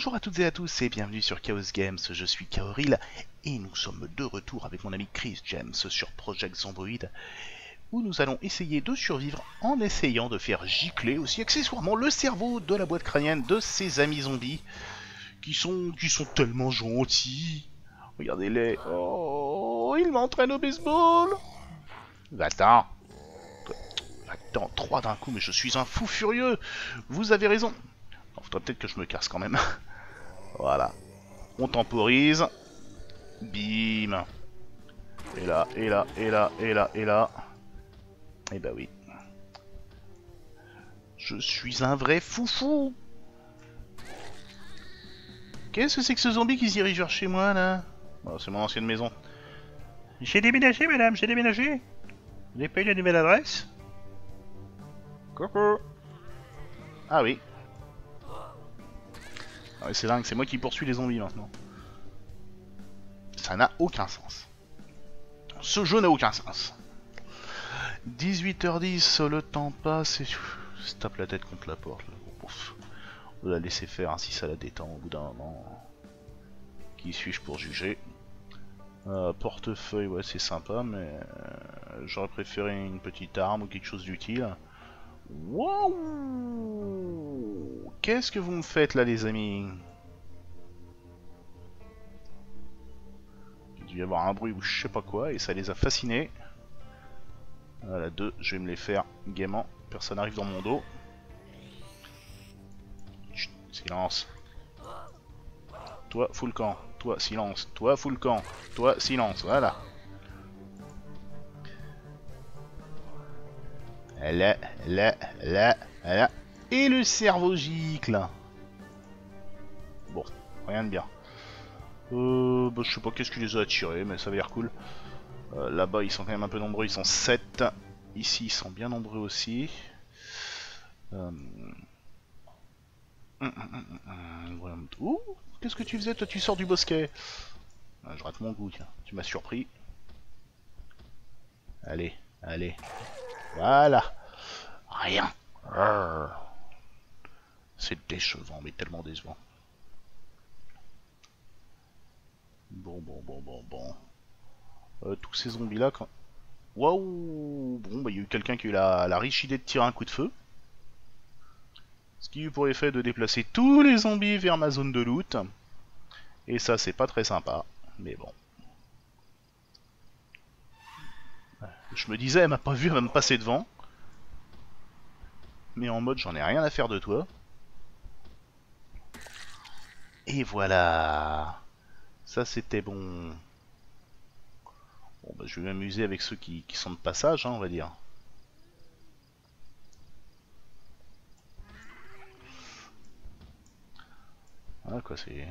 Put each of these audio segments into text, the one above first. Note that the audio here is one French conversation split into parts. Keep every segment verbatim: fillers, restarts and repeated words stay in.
Bonjour à toutes et à tous et bienvenue sur Chaos Games, je suis Kaoril et nous sommes de retour avec mon ami Chris James sur Project Zomboid où nous allons essayer de survivre en essayant de faire gicler aussi accessoirement le cerveau de la boîte crânienne de ses amis zombies qui sont, qui sont tellement gentils. Regardez-les. Oh, ils m'entraînent au baseball. Va-t'en. Va-t'en, trois d'un coup, mais je suis un fou furieux. Vous avez raison. Faudrait peut-être que je me casse quand même. Voilà. On temporise. Bim. Et là, et là, et là, et là, et là. Et bah oui. Je suis un vrai foufou. Qu'est-ce que c'est que ce zombie qui se dirige vers chez moi, là? Oh, c'est mon ancienne maison. J'ai déménagé, madame, j'ai déménagé. Vous n'avez pas eu la nouvelle adresse? Coucou. Ah oui. Ouais, c'est dingue, c'est moi qui poursuis les zombies maintenant. Ça n'a aucun sens. Ce jeu n'a aucun sens. dix-huit heures dix, le temps passe et... se tape la tête contre la porte. On la laisser faire, hein, si ça la détend au bout d'un moment. Qui suis-je pour juger? euh, Portefeuille, ouais, c'est sympa, mais... Euh, j'aurais préféré une petite arme ou quelque chose d'utile. Waouh! Qu'est-ce que vous me faites là, les amis? Il doit y avoir un bruit ou je sais pas quoi et ça les a fascinés. Voilà, deux, je vais me les faire gaiement. Personne n'arrive dans mon dos. Chut, silence. Toi, fous le camp. Toi, silence. Toi, fous le camp. Toi, silence. Voilà. Là, là, là, là. Et le cerveau gicle. Bon, rien de bien. Euh, bah, je sais pas qu'est-ce qui les a attirés, mais ça va l'air cool. Euh, Là-bas, ils sont quand même un peu nombreux, ils sont sept. Ici, ils sont bien nombreux aussi. Euh... Ouh, qu'est-ce que tu faisais? Toi, tu sors du bosquet. Ah, je rate mon goût, tiens. Tu m'as surpris. Allez, allez. Voilà. Rien. C'est décevant, mais tellement décevant. Bon, bon, bon, bon, bon. Euh, tous ces zombies-là, quand... Waouh. Bon, bah, il y a eu quelqu'un qui a eu la, la riche idée de tirer un coup de feu. Ce qui eut pour effet de déplacer tous les zombies vers ma zone de loot. Et ça, c'est pas très sympa, mais bon. Je me disais, elle m'a pas vu, elle va me passer devant. Mais en mode, j'en ai rien à faire de toi. Et voilà. Ça, c'était bon. Bon, bah, je vais m'amuser avec ceux qui, qui sont de passage, hein, on va dire. Voilà, quoi, c'est... De toute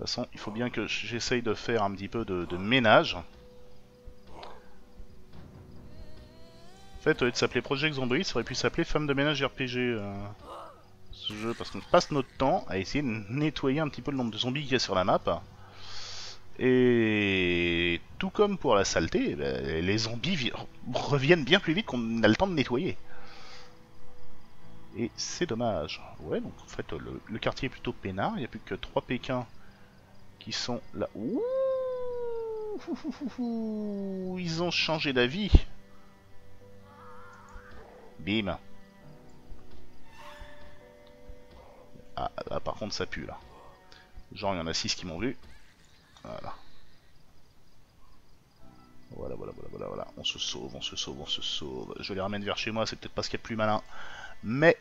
façon, il faut bien que j'essaye de faire un petit peu de, de ménage. En fait, au lieu de s'appeler Project Zomboid, ça aurait pu s'appeler Femme de ménage R P G, euh, ce jeu, parce qu'on passe notre temps à essayer de nettoyer un petit peu le nombre de zombies qu'il y a sur la map. Et tout comme pour la saleté, les zombies reviennent bien plus vite qu'on a le temps de nettoyer. Et c'est dommage. Ouais, donc en fait, le, le quartier est plutôt peinard, il n'y a plus que trois Pékins qui sont là. Ouh, ils ont changé d'avis. Bim. Ah, là, par contre, ça pue, là. Genre, il y en a six qui m'ont vu. Voilà. Voilà, voilà, voilà, voilà, voilà. On se sauve, on se sauve, on se sauve. Je les ramène vers chez moi, c'est peut-être pas ce qu'il y a de plus malin. Mais...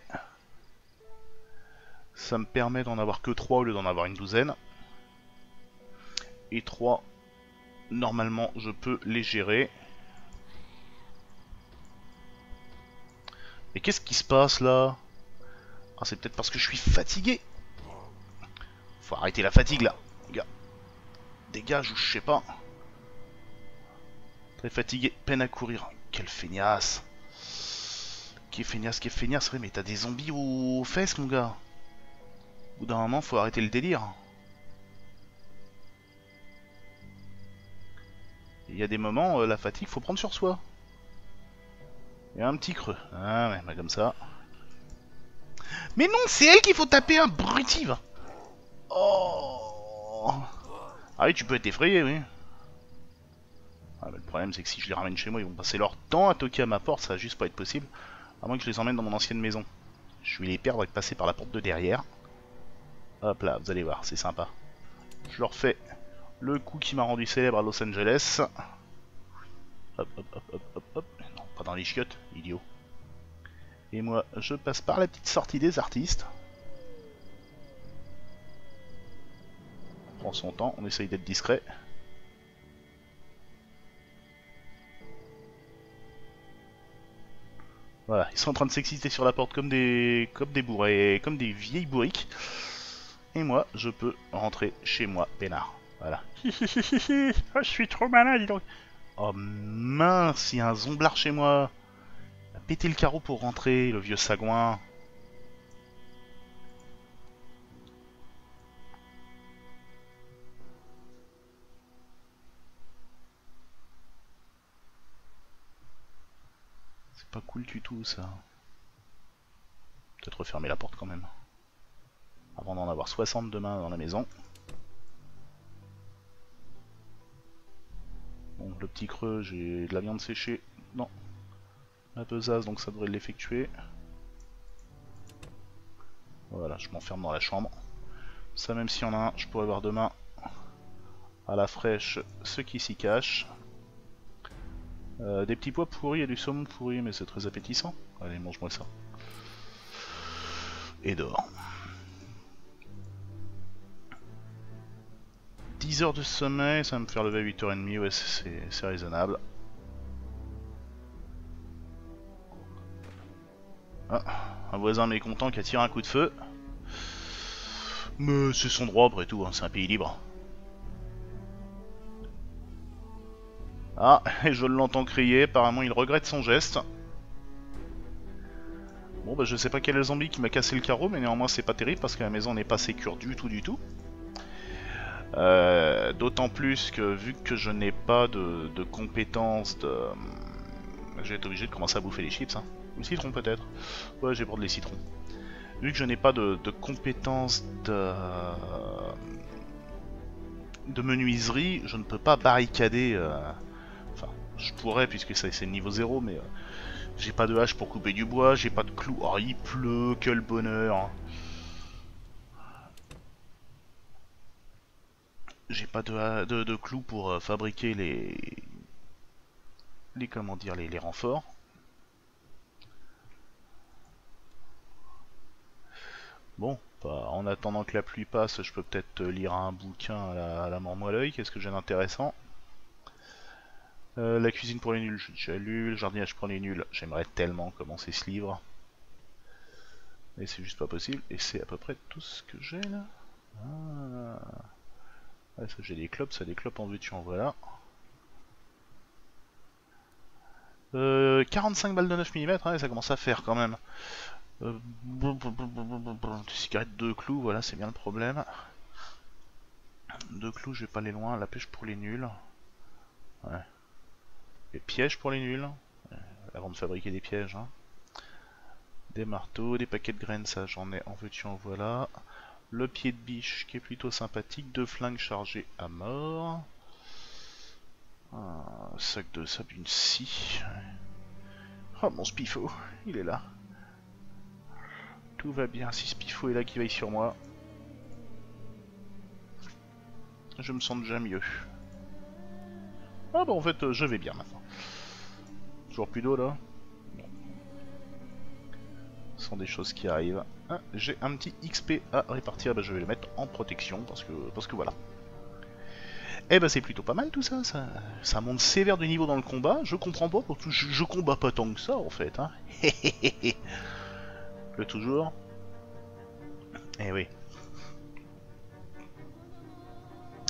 ça me permet d'en avoir que trois au lieu d'en avoir une douzaine. Et trois, normalement, je peux les gérer. Mais qu'est-ce qui se passe là? Ah, c'est peut-être parce que je suis fatigué. Faut arrêter la fatigue là, les gars. Dégage ou je sais pas. Très fatigué, peine à courir. Quelle feignasse. Qui est feignasse, qui est feignasse. Ouais, mais t'as des zombies aux fesses, mon gars. Au bout d'un moment, faut arrêter le délire. Il y a des moments, euh, la fatigue, faut prendre sur soi. Et un petit creux. Ah ouais, bah comme ça. Mais non, c'est elle qu'il faut taper, un brutive. Oh. Ah oui, tu peux être effrayé, oui. Ah bah, le problème, c'est que si je les ramène chez moi, ils vont passer leur temps à toquer à ma porte, ça va juste pas être possible. À moins que je les emmène dans mon ancienne maison. Je vais les perdre et passer par la porte de derrière. Hop là, vous allez voir, c'est sympa. Je leur fais le coup qui m'a rendu célèbre à Los Angeles. Hop, hop, hop, hop, hop, hop. Non, pas dans les chiottes, idiot. Et moi, je passe par la petite sortie des artistes. On prend son temps, on essaye d'être discret. Voilà, ils sont en train de s'exciter sur la porte comme des comme des bourrés, comme des vieilles bourriques. Et moi, je peux rentrer chez moi, peinard. Voilà. Hi hi hi hi hi. Oh, je suis trop malin, dis donc. Oh mince, il y a un zomblard chez moi. Il a pété le carreau pour rentrer, le vieux sagouin. Pas cool du tout ça. Peut-être refermer la porte quand même. Avant d'en avoir soixante demain dans la maison. Bon, le petit creux, j'ai de la viande séchée. Non. La besace, donc ça devrait l'effectuer. Voilà, je m'enferme dans la chambre. Ça, même si on a un, je pourrais voir demain à la fraîche ce qui s'y cache. Euh, des petits pois pourris et du saumon pourri, mais c'est très appétissant. Allez, mange-moi ça. Et dors. dix heures de sommeil, ça va me faire lever à huit heures trente, ouais, c'est raisonnable. Ah, un voisin mécontent qui a tiré un coup de feu. Mais c'est son droit, après tout, hein, c'est un pays libre. Ah, et je l'entends crier, apparemment il regrette son geste. Bon bah je sais pas quel est le zombie qui m'a cassé le carreau, mais néanmoins c'est pas terrible parce que la maison n'est pas sécure du tout du tout. Euh, D'autant plus que vu que je n'ai pas de, de compétences de... Je vais être obligé de commencer à bouffer les chips, hein. Ou le citron peut-être. Ouais, je vais prendre les citrons. Vu que je n'ai pas de, de compétences de... de menuiserie, je ne peux pas barricader... Euh... Je pourrais, puisque ça c'est le niveau zéro, mais euh, j'ai pas de hache pour couper du bois, j'ai pas de clous. Oh, il pleut, quel bonheur! J'ai pas de, de, de clous pour euh, fabriquer les. les. comment dire, les, les renforts. Bon, bah, en attendant que la pluie passe, je peux peut-être lire un bouquin à la, à la mort-moi l'œil, qu'est-ce que j'ai d'intéressant? Euh, la cuisine pour les nuls, j'ai lu. Le jardinage pour les nuls, j'aimerais tellement commencer ce livre. Mais c'est juste pas possible. Et c'est à peu près tout ce que j'ai là. Ah. Ouais, ça j'ai des clopes, ça des clopes en veux-tu en voilà. Euh, quarante-cinq balles de neuf millimètres, hein, ça commence à faire quand même. Euh, cigarette de clous, voilà, c'est bien le problème. Deux clous, je vais pas aller loin. La pêche pour les nuls. Ouais. Des pièges pour les nuls, euh, avant de fabriquer des pièges, hein. Des marteaux, des paquets de graines, ça j'en ai, en veux-tu en voilà. Le pied de biche qui est plutôt sympathique, deux flingues chargées à mort. Un sac de sable, une scie. Oh mon Spiffo, il est là. Tout va bien si Spiffo est là qui veille sur moi. Je me sens déjà mieux. Ah bah en fait euh, je vais bien maintenant. Toujours plus d'eau là. Ce sont des choses qui arrivent. Ah, j'ai un petit X P à répartir, bah, je vais le mettre en protection parce que parce que voilà. Eh bah c'est plutôt pas mal tout ça, ça, ça monte sévère de niveau dans le combat, je comprends pas, pour tout, je, je combats pas tant que ça en fait. Hein. Le toujours. Eh oui.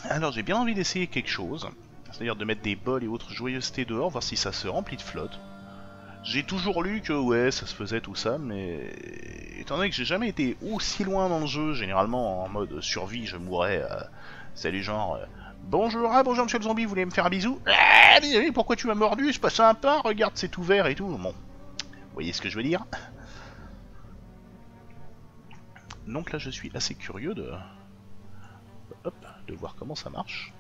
Alors j'ai bien envie d'essayer quelque chose. C'est-à-dire de mettre des bols et autres joyeusetés dehors, voir si ça se remplit de flotte. J'ai toujours lu que, ouais, ça se faisait tout ça, mais... Étant donné que j'ai jamais été aussi loin dans le jeu, généralement en mode survie, je mourrais... Euh... Salut genre... Euh... Bonjour, ah bonjour monsieur le zombie, vous voulez me faire un bisou? Ah, désolé, pourquoi tu m'as mordu? C'est pas sympa, regarde, c'est ouvert et tout. Bon, vous voyez ce que je veux dire? Donc là je suis assez curieux de, hop, de voir comment ça marche.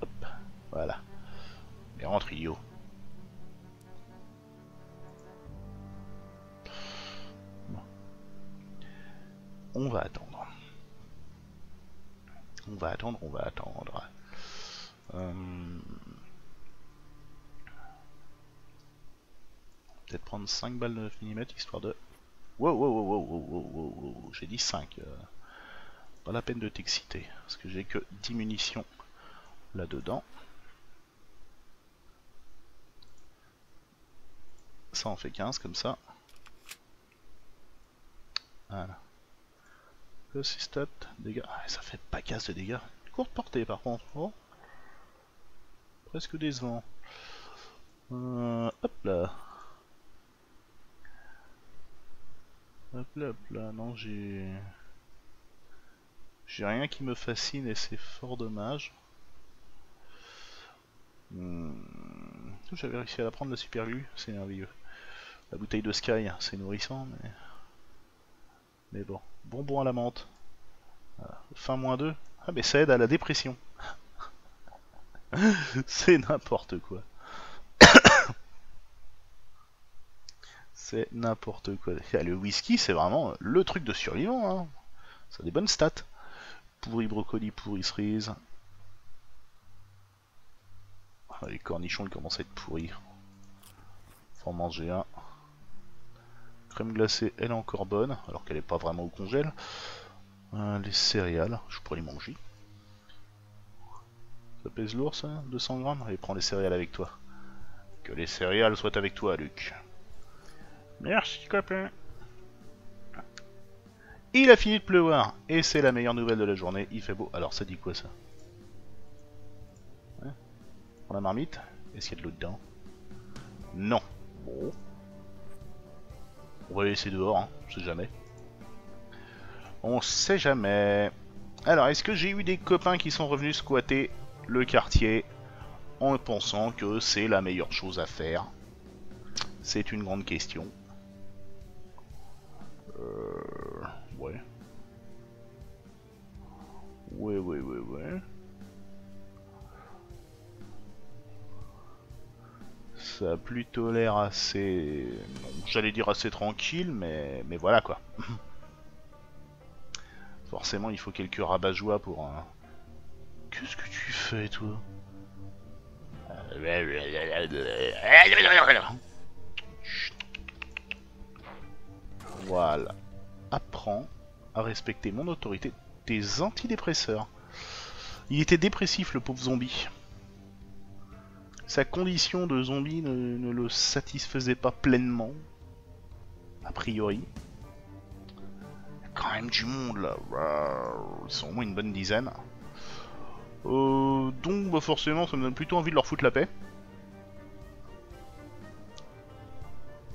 Hop, voilà. Et rentre, yo. Bon. On va attendre. On va attendre, on va attendre. Hum... Peut-être prendre cinq balles de neuf millimètres histoire de... Wow, wow, wow, wow, wow, wow, wow, wow. J'ai dit cinq. Euh, pas la peine de t'exciter, parce que j'ai que dix munitions là-dedans. Ça en fait quinze comme ça. Voilà. Le six stats, dégâts. Ah, ça fait pas casse de dégâts. Courte portée par contre. Oh. Presque décevant. Euh, hop là. Hop là, hop là, non, j'ai... J'ai rien qui me fascine et c'est fort dommage. Hmm. J'avais réussi à la prendre, la superlue, c'est merveilleux. La bouteille de Sky, c'est nourrissant, mais... Mais bon, bonbon à la menthe. Voilà. Fin moins deux. Ah mais ça aide à la dépression. C'est n'importe quoi. C'est n'importe quoi. Le whisky, c'est vraiment le truc de survivant. Hein. Ça a des bonnes stats. Pourri brocoli, pourri cerise. Ah, les cornichons, ils commencent à être pourris. Faut en manger un. Crème glacée, elle est encore bonne, alors qu'elle n'est pas vraiment au congèle. Euh, les céréales, je pourrais les manger. Ça pèse lourd, ça, deux cents grammes. Allez, prends les céréales avec toi. Que les céréales soient avec toi, Luc. Merci copain. Il a fini de pleuvoir et c'est la meilleure nouvelle de la journée, il fait beau. Alors ça dit quoi ça? Hein? Prends la marmite. Est-ce qu'il y a de l'eau dedans? Non. Bon. On va les laisser dehors, hein. On sait jamais. On sait jamais. Alors est-ce que j'ai eu des copains qui sont revenus squatter le quartier en pensant que c'est la meilleure chose à faire? C'est une grande question. Euh, ouais. Ouais, ouais, ouais, ouais. Ça a plutôt l'air assez... Bon, j'allais dire assez tranquille, mais, mais voilà quoi. Forcément, il faut quelques rabat-joie pour un... Qu'est-ce que tu fais, toi? Voilà. Apprends à respecter mon autorité. Tes antidépresseurs. Il était dépressif, le pauvre zombie. Sa condition de zombie ne, ne le satisfaisait pas pleinement. A priori. Il y a quand même du monde là. Ils sont au moins une bonne dizaine. Euh, donc bah forcément ça me donne plutôt envie de leur foutre la paix.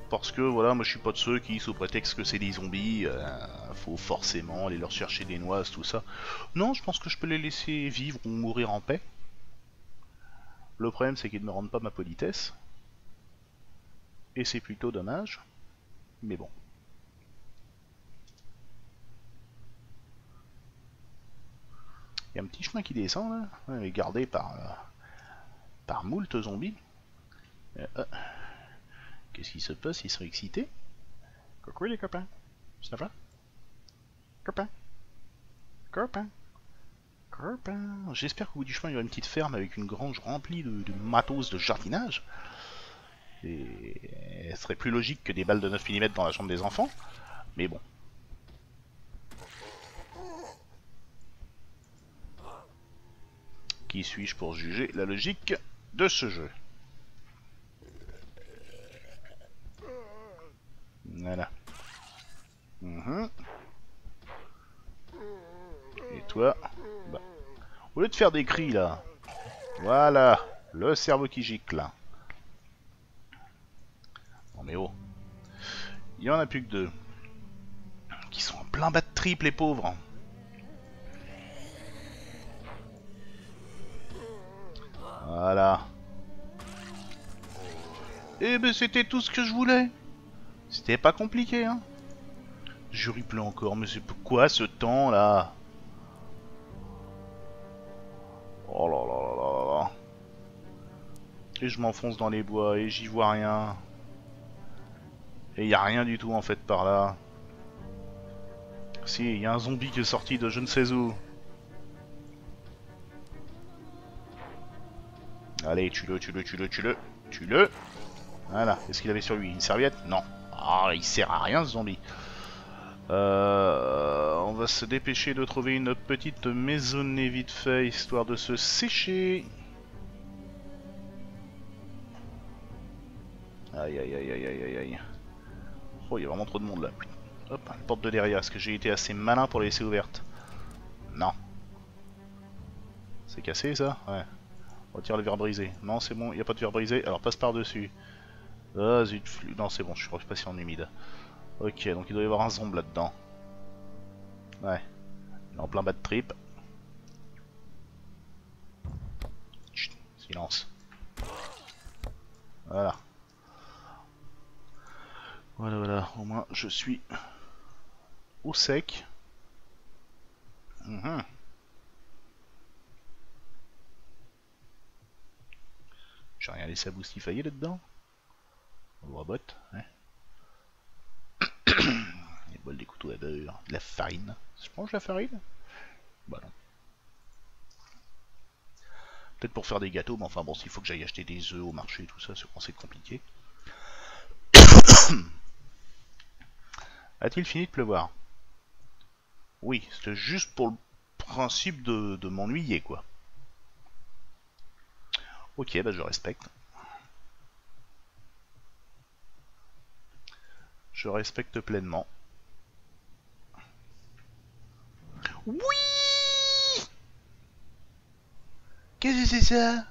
Parce que voilà, moi je suis pas de ceux qui, sous prétexte que c'est des zombies, euh, faut forcément aller leur chercher des noises, tout ça. Non, je pense que je peux les laisser vivre ou mourir en paix. Le problème c'est qu'ils ne me rendent pas ma politesse. Et c'est plutôt dommage. Mais bon. Il y a un petit chemin qui descend là, ouais, gardé par, euh, par moult zombies. Euh, euh. Qu'est-ce qui se passe? Ils sont excités? Coucou les copains! Ça va? Copains! Copains! Copains! J'espère qu'au bout du chemin il y aura une petite ferme avec une grange remplie de, de matos de jardinage. Et ce serait plus logique que des balles de neuf millimètres dans la chambre des enfants. Mais bon. Qui suis-je pour juger la logique de ce jeu? Voilà. Mmh. Et toi bah. Au lieu de faire des cris là. Voilà. Le cerveau qui gicle là. Non mais oh. Il y en a plus que deux. Qui sont en plein bas de triple les pauvres. Voilà. Eh ben c'était tout ce que je voulais. C'était pas compliqué, hein. Juriple encore, mais c'est quoi ce temps là? Oh là là là là là. Et je m'enfonce dans les bois et j'y vois rien. Et y a rien du tout en fait par là. Si, y a un zombie qui est sorti de je ne sais où. Allez, tue-le, tue-le, tue-le, tue-le, tue-le. Voilà, qu'est-ce qu'il avait sur lui? Une serviette? Non. Ah, il sert à rien ce zombie. Euh, on va se dépêcher de trouver une petite maisonnée vite fait, histoire de se sécher. Aïe aïe aïe aïe aïe aïe. Oh, il y a vraiment trop de monde là. Hop, la porte de derrière, est-ce que j'ai été assez malin pour la laisser ouverte? Non. C'est cassé ça? Ouais. Retire le verre brisé. Non, c'est bon, il n'y a pas de verre brisé, alors passe par-dessus. Ah zut, flux. Non, c'est bon, je suis passé en humide. Ok, donc il doit y avoir un zombie là-dedans. Ouais. Il est en plein bas de trip. Chut, silence. Voilà. Voilà, voilà. Au moins, je suis au sec. Mmh. J'ai rien laissé à boustifailler là-dedans. On le botte, ouais. Les bols, des couteaux à beurre, de la farine. Je mange la farine? Bah non. Peut-être pour faire des gâteaux, mais enfin bon, s'il faut que j'aille acheter des œufs au marché, tout ça, c'est compliqué. A-t-il fini de pleuvoir? Oui, c'était juste pour le principe de, de m'ennuyer, quoi. Ok, bah je respecte. Je respecte pleinement. Oui! Qu'est-ce que c'est ça?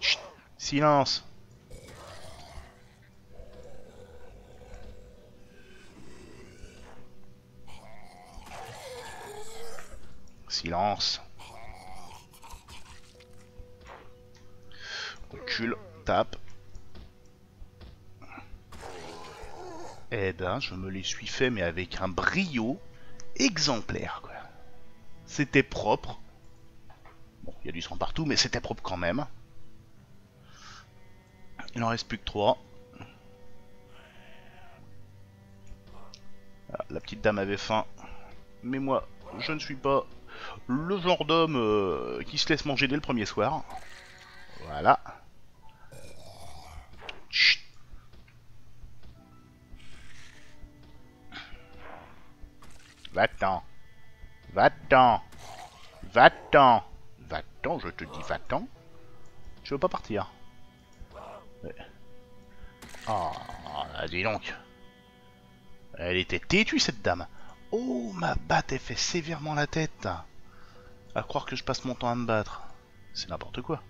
Chut, silence. Silence. Recule, tape. Eh ben, je me les suis fait, mais avec un brio exemplaire, quoi. C'était propre. Bon, il y a du sang partout, mais c'était propre quand même. Il en reste plus que trois. Ah, la petite dame avait faim. Mais moi, je ne suis pas le genre d'homme euh, qui se laisse manger dès le premier soir. Voilà. Chut. Va-t'en, va-t'en, va-t'en, va-t'en, je te dis va-t'en. Je veux pas partir. Ouais. Oh, dis donc. Elle était têtue cette dame. Oh, ma batte, elle fait sévèrement la tête. À croire que je passe mon temps à me battre. C'est n'importe quoi.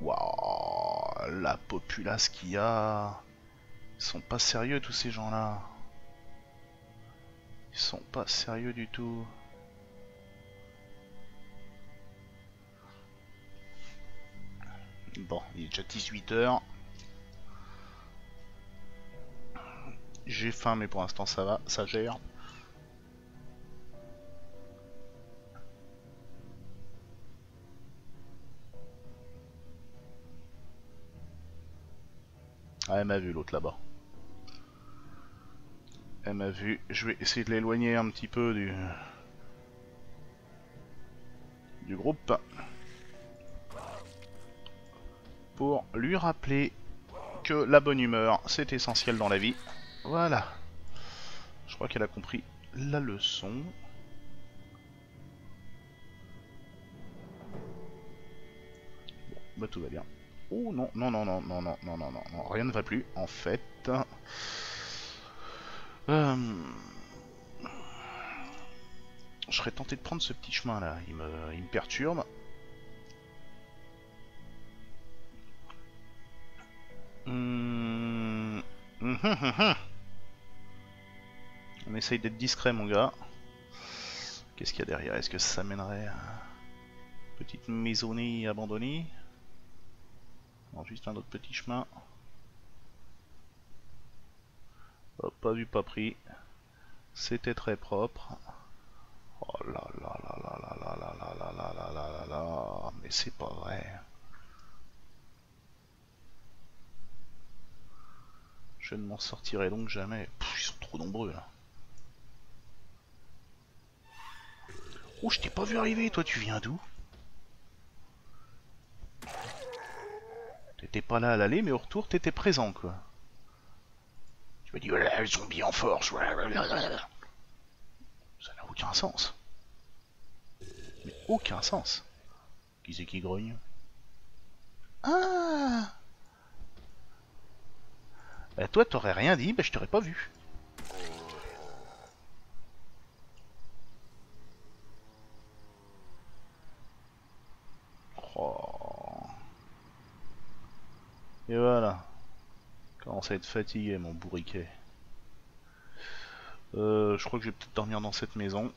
Waouh, la populace qu'il y a. Ils sont pas sérieux tous ces gens-là. Ils sont pas sérieux du tout. Bon, il est déjà dix-huit heures. J'ai faim, mais pour l'instant ça va, ça gère. Ah, elle m'a vu l'autre là-bas. Elle m'a vu, je vais essayer de l'éloigner un petit peu du du groupe pour lui rappeler que la bonne humeur c'est essentiel dans la vie. Voilà, je crois qu'elle a compris la leçon. Bon, bah tout va bien. Oh non, non, non, non, non, non, non, non, non, rien ne va plus en fait. Euh... Je serais tenté de prendre ce petit chemin là, il me, il me perturbe. Hum... On essaye d'être discret mon gars. Qu'est-ce qu'il y a derrière? Est-ce que ça mènerait à une petite maisonnée abandonnée? Non, juste un autre petit chemin. Hop, pas vu, pas pris. C'était très propre. Oh là là là là là là là là là là là là là. Mais c'est pas vrai. Je ne m'en sortirai donc jamais. Pff, ils sont trop nombreux là. Oh, je t'ai pas vu arriver, toi tu viens d'où? T'étais pas là à l'aller, mais au retour t'étais présent quoi. Tu m'as dit, voilà, les zombies en force, blablabla. Ça n'a aucun sens. Mais aucun sens. Qui c'est qui grogne? Ah bah toi t'aurais rien dit, bah je t'aurais pas vu. Oh. Et voilà. Commence à être fatigué mon bourriquet. Euh, je crois que je vais peut-être dormir dans cette maison.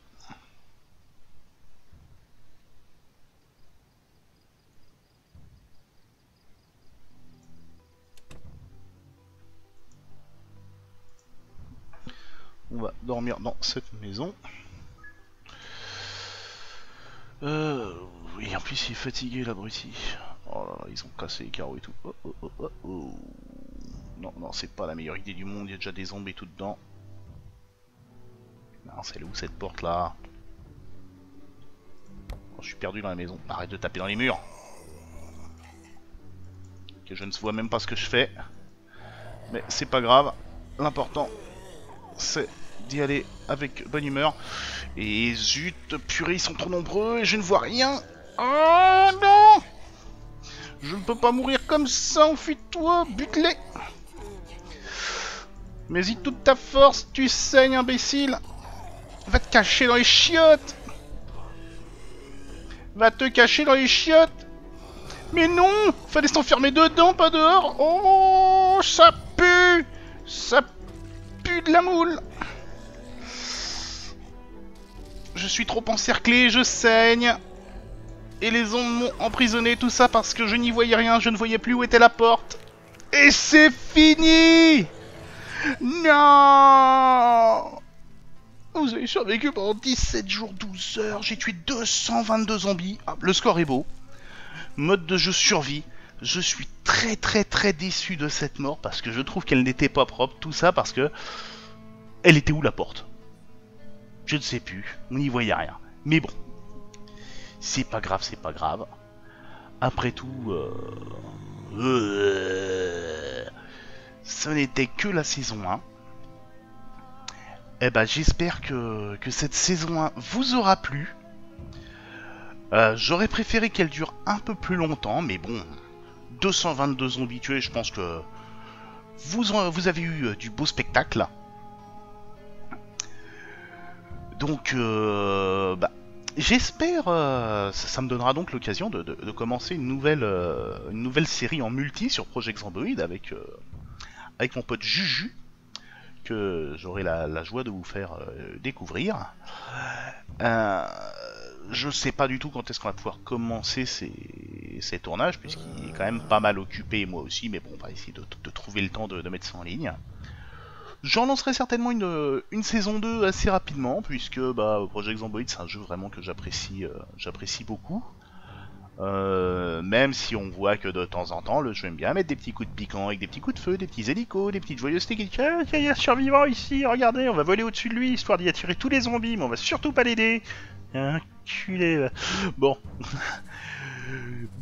On va dormir dans cette maison. Euh, oui, en plus il est fatigué l'abruti. Oh là là, ils ont cassé les carreaux et tout. Oh, oh, oh, oh, oh. Non, non, c'est pas la meilleure idée du monde, il y a déjà des zombies tout dedans. Non, c'est où cette porte là? Oh, je suis perdu dans la maison. Arrête de taper dans les murs. Que je ne vois même pas ce que je fais. Mais c'est pas grave. L'important, c'est d'y aller avec bonne humeur. Et zut, purée, ils sont trop nombreux et je ne vois rien. Oh non! Je ne peux pas mourir comme ça, enfuis-toi, bute-les! Mais y toute ta force, tu saignes, imbécile! Va te cacher dans les chiottes! Va te cacher dans les chiottes! Mais non! Fallait s'enfermer dedans, pas dehors! Oh, ça pue! Ça pue! De la moule. Je suis trop encerclé, je saigne. Et les ondes m'ont emprisonné, tout ça parce que je n'y voyais rien, je ne voyais plus où était la porte. Et c'est fini. Non. Vous avez survécu pendant dix-sept jours, douze heures, j'ai tué deux cent vingt-deux zombies. Ah, le score est beau. Mode de jeu survie. Je suis très très très déçu de cette mort parce que je trouve qu'elle n'était pas propre, tout ça parce que... Elle était où la porte? Je ne sais plus, on n'y voyait rien. Mais bon, c'est pas grave, c'est pas grave. Après tout, euh... Euh... ce n'était que la saison un. Eh ben j'espère que... que cette saison un vous aura plu. Euh, j'aurais préféré qu'elle dure un peu plus longtemps, mais bon... deux cent vingt-deux zombies tués, je pense que vous, en, vous avez eu du beau spectacle. Donc, euh, bah, j'espère, euh, ça, ça me donnera donc l'occasion de, de, de commencer une nouvelle, euh, une nouvelle série en multi sur Project Zomboid avec, euh, avec mon pote Juju, que j'aurai la, la joie de vous faire euh, découvrir. Euh, je sais pas du tout quand est-ce qu'on va pouvoir commencer ces, ces tournages, puisqu'il est quand même pas mal occupé, moi aussi, mais bon, on va essayer de, de trouver le temps de, de mettre ça en ligne. J'en lancerai certainement une, une saison deux assez rapidement, puisque bah, Project Zomboid, c'est un jeu vraiment que j'apprécie euh, j'apprécie beaucoup. Euh, même si on voit que de temps en temps, le jeu aime bien mettre des petits coups de piquant, avec des petits coups de feu, des petits hélicos, des petites joyeusetés qui disent ah, il y a un survivant ici, regardez, on va voler au-dessus de lui, histoire d'y attirer tous les zombies, mais on va surtout pas l'aider. Enculé là. Bon.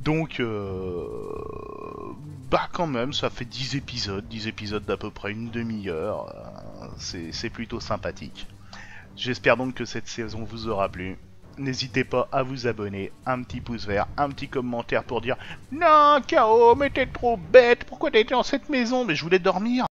Donc, euh... bah quand même, ça fait dix épisodes, dix épisodes d'à peu près une demi-heure. C'est plutôt sympathique. J'espère donc que cette saison vous aura plu. N'hésitez pas à vous abonner, un petit pouce vert, un petit commentaire pour dire « Non, K O, mais t'es trop bête, pourquoi t'étais dans cette maison? Mais je voulais dormir !»